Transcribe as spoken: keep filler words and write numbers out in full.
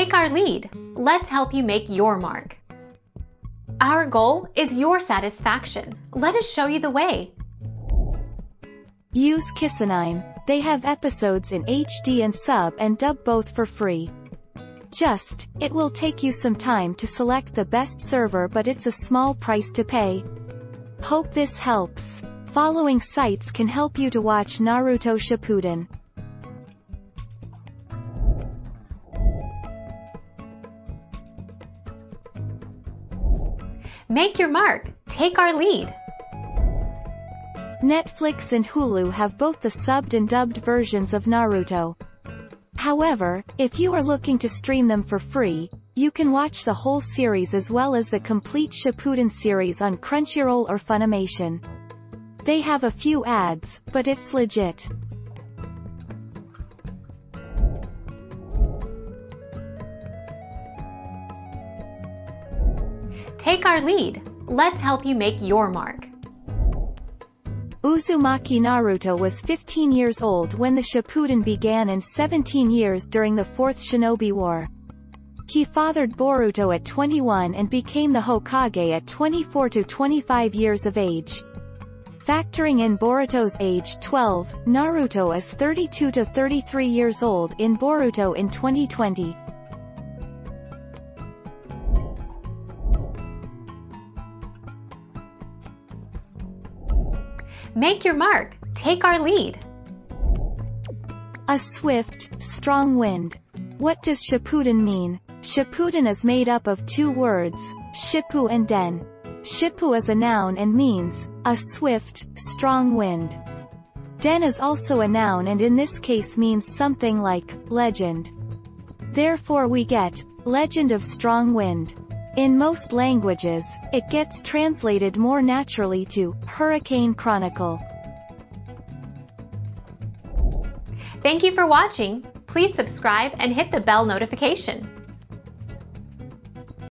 Take our lead. Let's help you make your mark. Our goal is your satisfaction. Let us show you the way. Use Kissanime. They have episodes in H D and sub and dub both for free. Just, it will take you some time to select the best server, but it's a small price to pay. Hope this helps. Following sites can help you to watch Naruto Shippuden. Make your mark. Take our lead. Netflix and Hulu have both the subbed and dubbed versions of Naruto. However, if you are looking to stream them for free, you can watch the whole series as well as the complete Shippuden series on Crunchyroll or Funimation. They have a few ads, but it's legit. Take our lead. Let's help you make your mark. Uzumaki Naruto was fifteen years old when the Shippuden began and seventeen years during the Fourth Shinobi War. He fathered Boruto at twenty-one and became the Hokage at twenty-four to twenty-five years of age. Factoring in Boruto's age twelve, Naruto is thirty-two to thirty-three years old in Boruto in twenty twenty. Make your mark. Take our lead. A swift, strong wind. What does Shippuden mean? Shippuden is made up of two words, shippu and den. Shippu is a noun and means a swift, strong wind. Den is also a noun and in this case means something like legend. Therefore we get legend of strong wind. In most languages, it gets translated more naturally to Hurricane Chronicle. Thank you for watching. Please subscribe and hit the bell notification.